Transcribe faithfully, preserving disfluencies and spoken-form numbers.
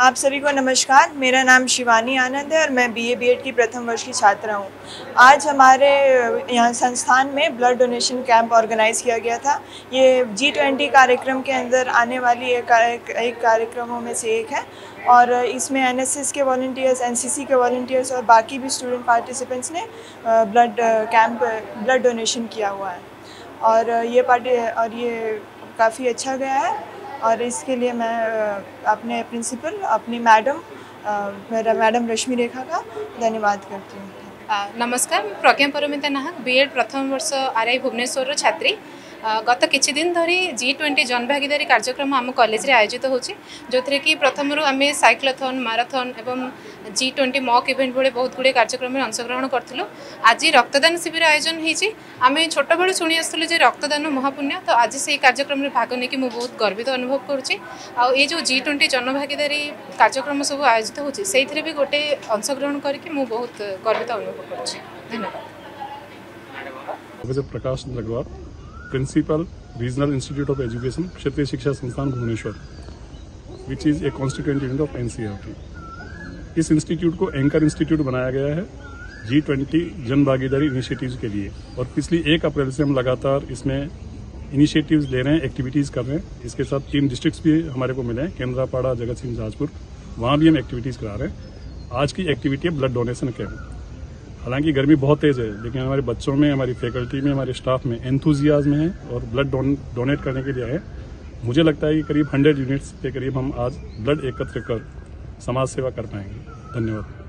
आप सभी को नमस्कार। मेरा नाम शिवानी आनंद है और मैं बीए बीएड की प्रथम वर्ष की छात्रा हूँ। आज हमारे यहाँ संस्थान में ब्लड डोनेशन कैंप ऑर्गेनाइज किया गया था। ये जी ट्वेंटी कार्यक्रम के अंदर आने वाली एक कार्यक्रमों में से एक है और इसमें एन एस एस के वॉलंटियर्स, एन सी सी के वॉलंटियर्स और बाकी भी स्टूडेंट पार्टिसिपेंट्स ने ब्लड कैंप ब्लड डोनेशन किया हुआ है और ये पार्टी और ये काफ़ी अच्छा गया है और इसके लिए मैं अपने प्रिंसिपल, अपनी मैडम मेरा मैडम रश्मि रेखा का धन्यवाद करती हूँ। नमस्कार, प्रज्ञा परोमिता नाहक, बीएड प्रथम वर्ष आर आई भुवनेश्वर छात्री। गत किछि दिन धरी जी ट्वेंटी जनभागीदारी कार्यक्रम आम कॉलेज रे आयोजित होछि, जोथिरे कि प्रथम रु आम साइक्लोथन, माराथन एवं जी ट्वेंटी मॉक इवेंट भले बहुत गुड़े कार्यक्रम में अंशग्रहण करूँ। आज रक्तदान शिविर आयोजन होती। आम छोट बड़ू शुणी आसलु जे रक्तदान महापुण्य, तो आज से कार्यक्रम में भाग नहीं बहुत गर्वित अनुभव करुँचे। जो जी ट्वेंटी जनभागीदारी कार्यक्रम सब आयोजित होती से भी गोटे अंशग्रहण करके बहुत गर्वित अनुभव करुँचे। धन्यवाद। Principal regional institute of education, क्षेत्रीय शिक्षा संस्थान Bhubaneswar, which is a constituent unit of N C R T. इस इंस्टीट्यूट को एंकर इंस्टीट्यूट बनाया गया है जी ट्वेंटी जन भागीदारी इनिशिएटिव्स के लिए और पिछली एक अप्रैल से हम लगातार इसमें इनिशिएटिव्स ले रहे हैं, एक्टिविटीज़ कर रहे हैं। इसके साथ तीन डिस्ट्रिक्ट भी हमारे को मिले हैं, केंद्रापाड़ा, जगतसिंहपुर, जाजपुर, वहाँ भी हम एक्टिविटीज़ करा रहे हैं। आज की एक्टिविटी है ब्लड डोनेशन कैंप। हालांकि गर्मी बहुत तेज़ है लेकिन हमारे बच्चों में, हमारी फैकल्टी में, हमारे स्टाफ में एंथुजियाज्म है और ब्लड डोनेट करने के लिए है। मुझे लगता है कि करीब सौ यूनिट्स के करीब हम आज ब्लड एकत्र कर समाज सेवा कर पाएंगे। धन्यवाद।